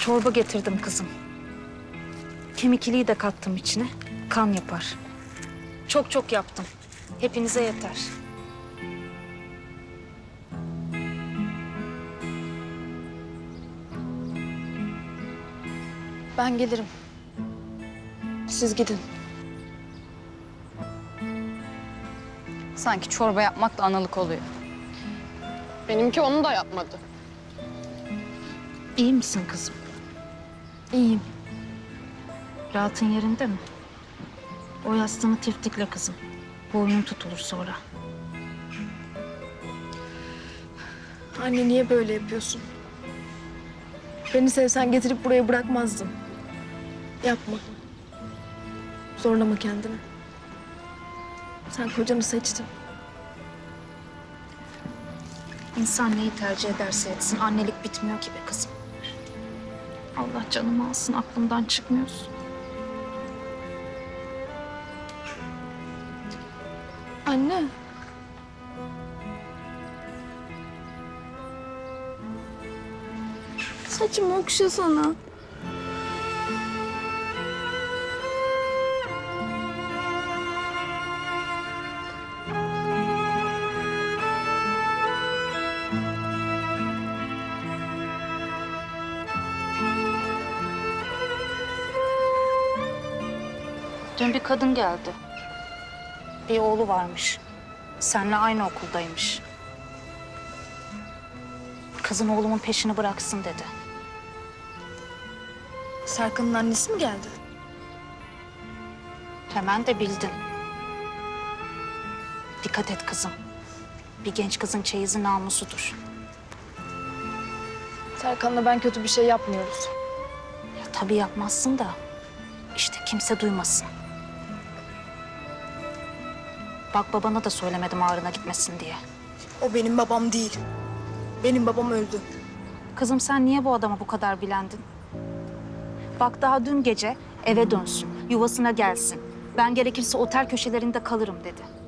Çorba getirdim kızım. Kemikliği de kattım içine. Kan yapar. Çok çok yaptım. Hepinize yeter. Ben gelirim. Siz gidin. Sanki çorba yapmakla analık oluyor. Benimki onu da yapmadı. İyi misin kızım? İyiyim. Rahatın yerinde mi? O yastığını tiftikle kızım. Boynun tutulur sonra. Anne niye böyle yapıyorsun? Beni sevsen getirip buraya bırakmazdın. Yapma. Zorlama kendini. Sen kocanı seçtin. İnsan neyi tercih ederse etsin, annelik bitmiyor ki be kızım. Allah canımı alsın, aklımdan çıkmıyorsun. Anne. Saçımı okşasana. Dün bir kadın geldi. Bir oğlu varmış. Seninle aynı okuldaymış. Kızın oğlumun peşini bıraksın dedi. Serkan'ın annesi mi geldi? Hemen de bildin. Dikkat et kızım. Bir genç kızın çeyizi namusudur. Serkan'la ben kötü bir şey yapmıyoruz. Ya tabii yapmazsın da işte kimse duymasın. Bak babana da söylemedim ağrına gitmesin diye. O benim babam değil. Benim babam öldü. Kızım sen niye bu adama bu kadar bilendin? Bak daha dün gece eve dönsün, yuvasına gelsin. Ben gerekirse otel köşelerinde kalırım dedi.